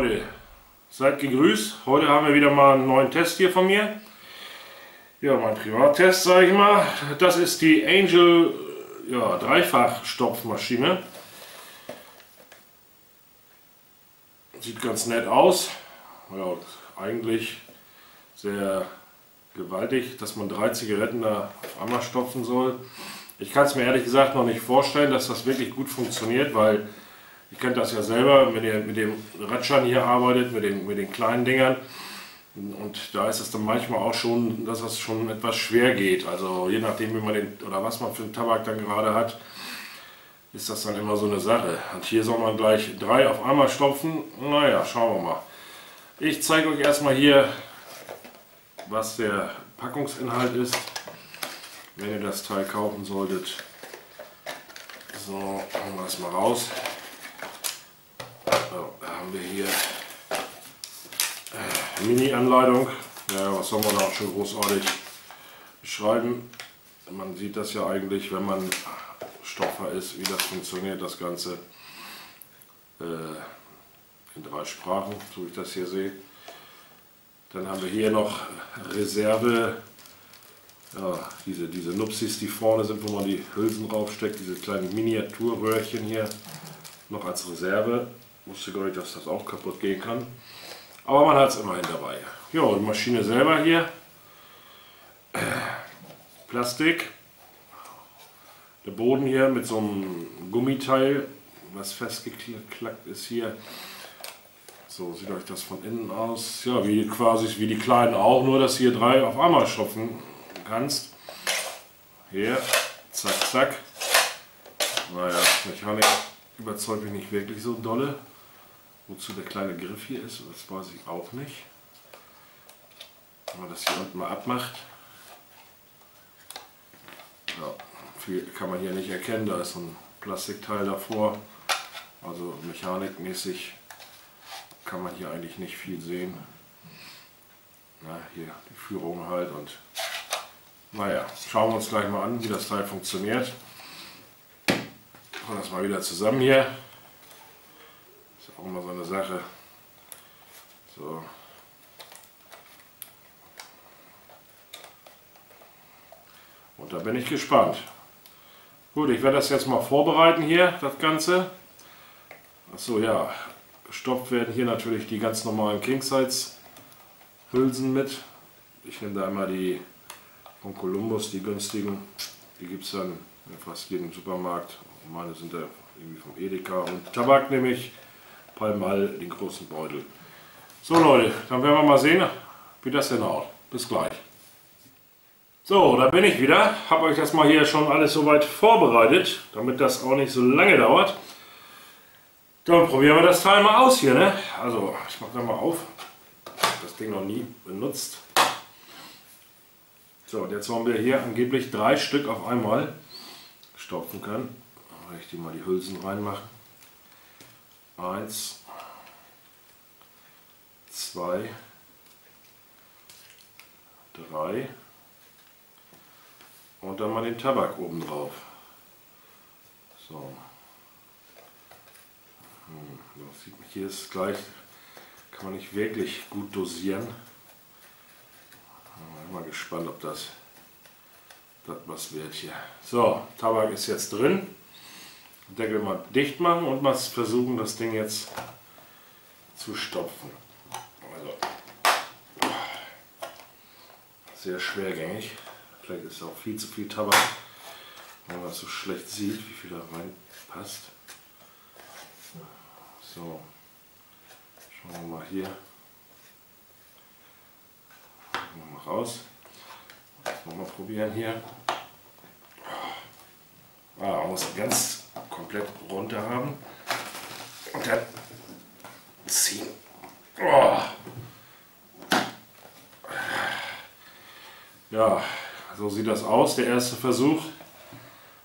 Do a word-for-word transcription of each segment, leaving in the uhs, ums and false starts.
Leute, seid gegrüßt. Heute haben wir wieder mal einen neuen Test hier von mir. Ja, mein Privattest, sage ich mal. Das ist die Angel, ja, Dreifach-Stopfmaschine. Sieht ganz nett aus. Ja, eigentlich sehr gewaltig, dass man drei Zigaretten da auf einmal stopfen soll. Ich kann es mir ehrlich gesagt noch nicht vorstellen, dass das wirklich gut funktioniert, weil ihr kennt das ja selber, wenn ihr mit dem Ratschern hier arbeitet, mit den, mit den kleinen Dingern. Und da ist es dann manchmal auch schon, dass das schon etwas schwer geht. Also je nachdem, wie man den, oder was man für den Tabak dann gerade hat, ist das dann immer so eine Sache. Und hier soll man gleich drei auf einmal stopfen. Naja, schauen wir mal. Ich zeige euch erstmal hier, was der Packungsinhalt ist, wenn ihr das Teil kaufen solltet. So, machen wir das mal raus. So, da haben wir hier äh, Mini-Anleitung. Ja, was soll man da auch schon großartig beschreiben? Man sieht das ja eigentlich, wenn man Stopfer ist, wie das funktioniert, das Ganze äh, in drei Sprachen, so ich das hier sehe. Dann haben wir hier noch Reserve, ja, diese, diese Nupsis, die vorne sind, wo man die Hülsen draufsteckt, diese kleinen Miniaturröhrchen hier noch als Reserve. Wusste gar nicht, dass das auch kaputt gehen kann. Aber man hat es immerhin dabei. Ja, die Maschine selber hier. Plastik. Der Boden hier mit so einem Gummiteil, was festgeklackt ist hier. So sieht euch das von innen aus. Ja, wie quasi wie die kleinen auch, nur dass hier drei auf einmal stopfen kannst. Hier, zack, zack. Naja, Mechanik überzeugt mich nicht wirklich so dolle. Wozu der kleine Griff hier ist, das weiß ich auch nicht. Wenn man das hier unten mal abmacht. Ja, viel kann man hier nicht erkennen, da ist so ein Plastikteil davor. Also mechanikmäßig kann man hier eigentlich nicht viel sehen. Na, hier die Führung halt und naja, schauen wir uns gleich mal an, wie das Teil funktioniert. Machen wir das mal wieder zusammen hier. Ist auch immer so eine Sache. So. Und da bin ich gespannt. Gut, ich werde das jetzt mal vorbereiten hier, das Ganze. Achso, ja. Gestopft werden hier natürlich die ganz normalen King-Size-Hülsen mit. Ich nehme da immer die von Columbus, die günstigen. Die gibt es dann in fast jedem Supermarkt. Meine sind da irgendwie vom Edeka und Tabak nehme ich. Palmall, den großen Beutel. So Leute, dann werden wir mal sehen, wie das denn haut. Bis gleich. So, da bin ich wieder. Habe euch das mal hier schon alles soweit vorbereitet, damit das auch nicht so lange dauert. Dann probieren wir das Teil mal aus hier, ne? Also, ich mache da mal auf. Ich habe das Ding noch nie benutzt. So, und jetzt wollen wir hier angeblich drei Stück auf einmal stopfen können. Dann werde ich die mal die Hülsen reinmachen. Eins, zwei, drei und dann mal den Tabak oben drauf. So. Das sieht man hier, ist gleich, kann man nicht wirklich gut dosieren. Ich bin mal gespannt, ob das, das was wird hier. So, Tabak ist jetzt drin. Deckel mal dicht machen und mal versuchen, das Ding jetzt zu stopfen. Also, sehr schwergängig. Vielleicht ist auch viel zu viel Tabak, wenn man das so schlecht sieht, wie viel da reinpasst. So, schauen wir mal hier. Schauen wir mal raus. Das wollen wir mal probieren hier. Ah, man muss ganz komplett runter haben. Und dann ziehen. Oh. Ja, so sieht das aus. Der erste Versuch.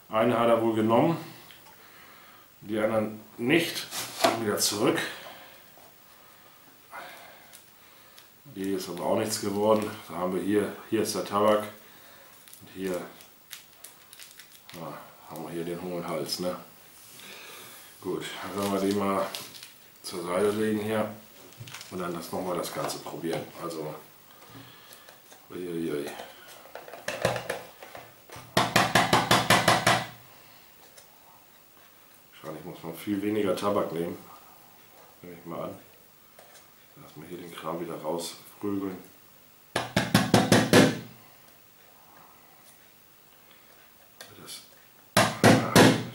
Einen hat er wohl genommen. Die anderen nicht. Wieder zurück. Die ist aber auch nichts geworden. Da haben wir hier, hier ist der Tabak und hier na, haben wir hier den hohen Hals. Ne? Gut, dann werden wir den mal zur Seite legen hier. Und dann lassen wir mal das Ganze probieren. Also, uiuiui. Wahrscheinlich muss man viel weniger Tabak nehmen. Nehme ich mal an. Lass mal hier den Kram wieder rausprügeln.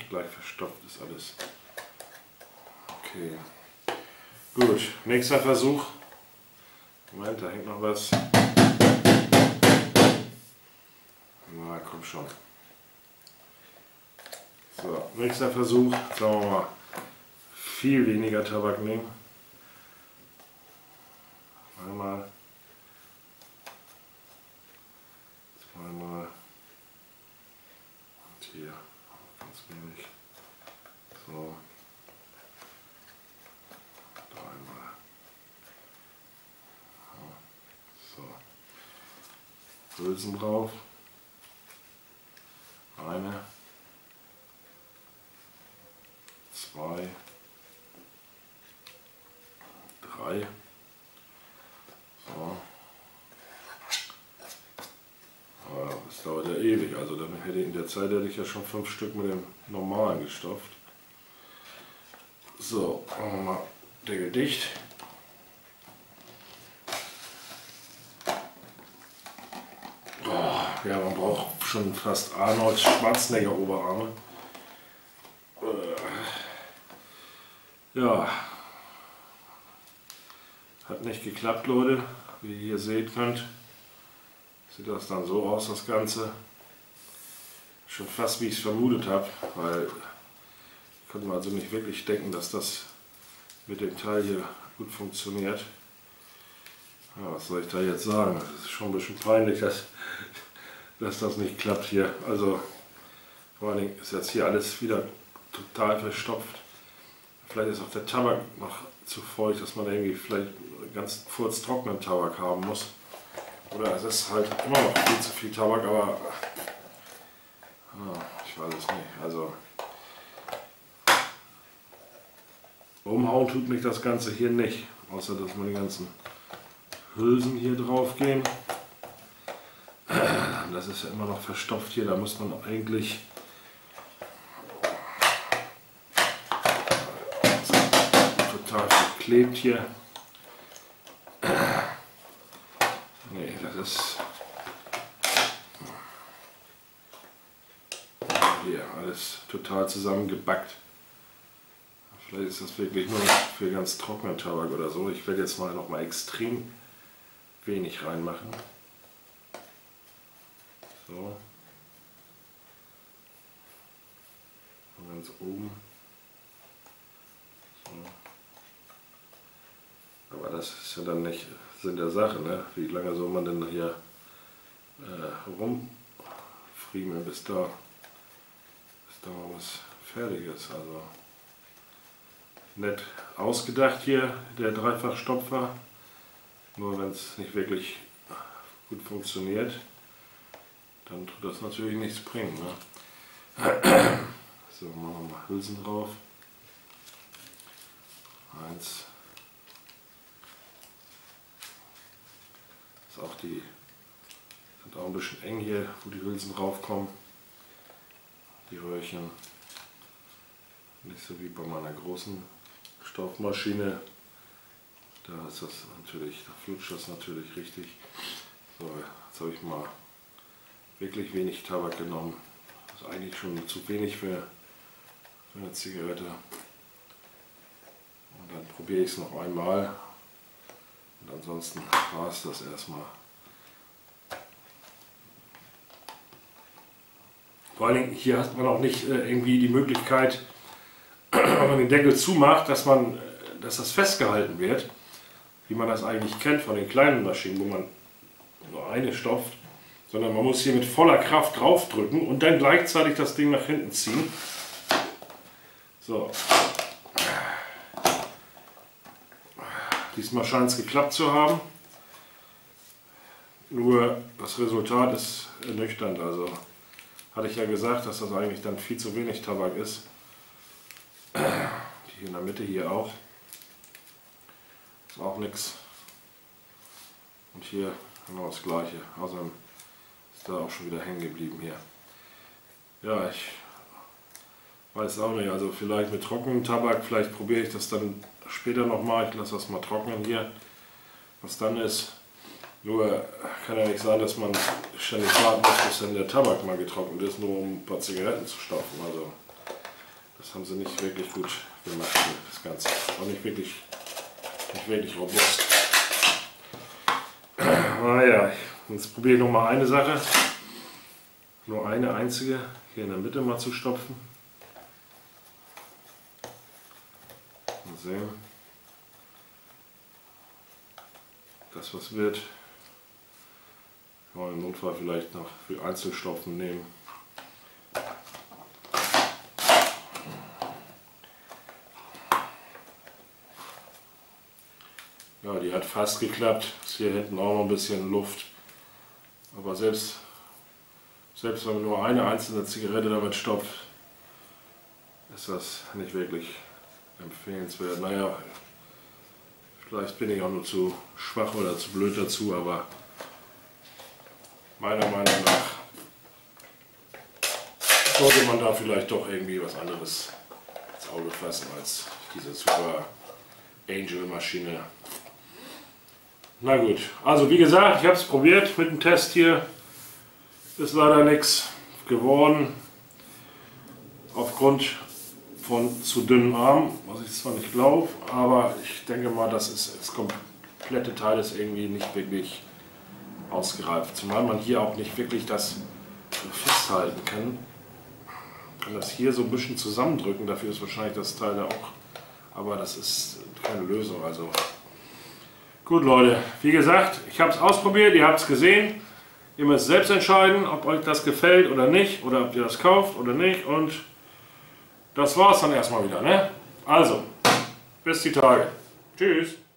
Gleich verstopft ist alles. Okay. Gut, nächster Versuch. Moment, da hängt noch was. Na, komm schon. So, nächster Versuch. Sagen wir mal, viel weniger Tabak nehmen. Einmal. Zweimal. Und hier. Ganz wenig. So. Dreimal. So. Hülsen drauf. Eine. Zwei. Drei. So. Das dauert ja ewig, also dann hätte ich in der Zeit hätte ich ja schon fünf Stück mit dem normalen gestopft. So, machen wir mal Deckel dicht. Oh, ja, man braucht schon fast Arnold Schwarzenegger Oberarme. Ja, hat nicht geklappt, Leute, wie ihr hier sehen könnt. Sieht das dann so aus, das Ganze. Schon fast wie ich es vermutet habe, weil ich konnte mir also nicht wirklich denken, dass das mit dem Teil hier gut funktioniert. Ja, was soll ich da jetzt sagen? Es ist schon ein bisschen peinlich, dass, dass das nicht klappt hier. Also vor allen Dingen ist jetzt hier alles wieder total verstopft. Vielleicht ist auch der Tabak noch zu feucht, dass man irgendwie vielleicht ganz kurz trockenen Tabak haben muss. Oder es ist halt immer noch viel zu viel Tabak, aber ah, ich weiß es nicht. Also umhauen tut mich das Ganze hier nicht, außer dass man die ganzen Hülsen hier drauf gehen. Das ist ja immer noch verstopft hier, da muss man eigentlich total verklebt hier. Nee, das ist hier alles total zusammengebackt. Vielleicht ist das wirklich nur für ganz trockenen Tabak oder so. Ich werde jetzt mal noch mal extrem wenig reinmachen. So. Und ganz oben. So. Aber das ist ja dann nicht Sinn der Sache, ne? Wie lange soll man denn hier äh, rumfriemeln, bis da, bis da mal was fertig ist. Also nett ausgedacht hier, der Dreifachstopfer, nur wenn es nicht wirklich gut funktioniert, dann tut das natürlich nichts bringen, ne? So, machen wir mal Hülsen drauf. Eins. Auch die sind auch ein bisschen eng hier, wo die Hülsen raufkommen. Die Röhrchen nicht so wie bei meiner großen Stoffmaschine. Da ist das natürlich, da flutscht das natürlich richtig. So, jetzt habe ich mal wirklich wenig Tabak genommen. Das ist eigentlich schon zu wenig für, für eine Zigarette. Und dann probiere ich es noch einmal. Und ansonsten war es das erstmal. Vor allen Dingen hier hat man auch nicht äh, irgendwie die Möglichkeit, wenn man den Deckel zumacht, dass man, dass das festgehalten wird, wie man das eigentlich kennt von den kleinen Maschinen, wo man nur eine stopft, sondern man muss hier mit voller Kraft draufdrücken und dann gleichzeitig das Ding nach hinten ziehen. So. Diesmal scheint es geklappt zu haben, nur das Resultat ist ernüchternd. Also hatte ich ja gesagt, dass das eigentlich dann viel zu wenig Tabak ist. Die hier in der Mitte hier auch. ist auch nichts. Und hier genau das gleiche. Also ist da auch schon wieder hängen geblieben hier. Ja, ich weiß auch nicht. Also vielleicht mit trockenem Tabak, vielleicht probiere ich das dann später nochmal. Ich lasse das mal trocknen hier, was dann ist. Nur kann ja nicht sein, dass man ständig warten muss, bis dann der Tabak mal getrocknet ist, nur um ein paar Zigaretten zu stopfen. Also das haben sie nicht wirklich gut gemacht, das Ganze. Auch nicht wirklich, nicht wirklich robust. Naja, jetzt probiere ich nochmal eine Sache. Nur eine einzige, hier in der Mitte mal zu stopfen. Mal sehen. Das was wird. Kann man im Notfall vielleicht noch für Einzelstopfen nehmen. Ja, die hat fast geklappt. Ist hier hinten auch noch ein bisschen Luft. Aber selbst, selbst wenn man nur eine einzelne Zigarette damit stopft, ist das nicht wirklich empfehlenswert. Naja, vielleicht bin ich auch nur zu schwach oder zu blöd dazu, aber meiner Meinung nach sollte man da vielleicht doch irgendwie was anderes ins Auge fassen als diese super Angel-Maschine. Na gut, also wie gesagt, ich habe es probiert mit dem Test hier, ist leider nichts geworden, aufgrund von zu dünnen Armen, was ich zwar nicht glaube, aber ich denke mal, das ist das komplette Teil ist irgendwie nicht wirklich ausgereift, zumal man hier auch nicht wirklich das festhalten kann, kann das hier so ein bisschen zusammendrücken, dafür ist wahrscheinlich das Teil da auch, aber das ist keine Lösung, also... Gut Leute, wie gesagt, ich habe es ausprobiert, ihr habt es gesehen. Ihr müsst selbst entscheiden, ob euch das gefällt oder nicht, oder ob ihr das kauft oder nicht. Und das war es dann erstmal wieder, ne? Also, bis die Tage. Tschüss.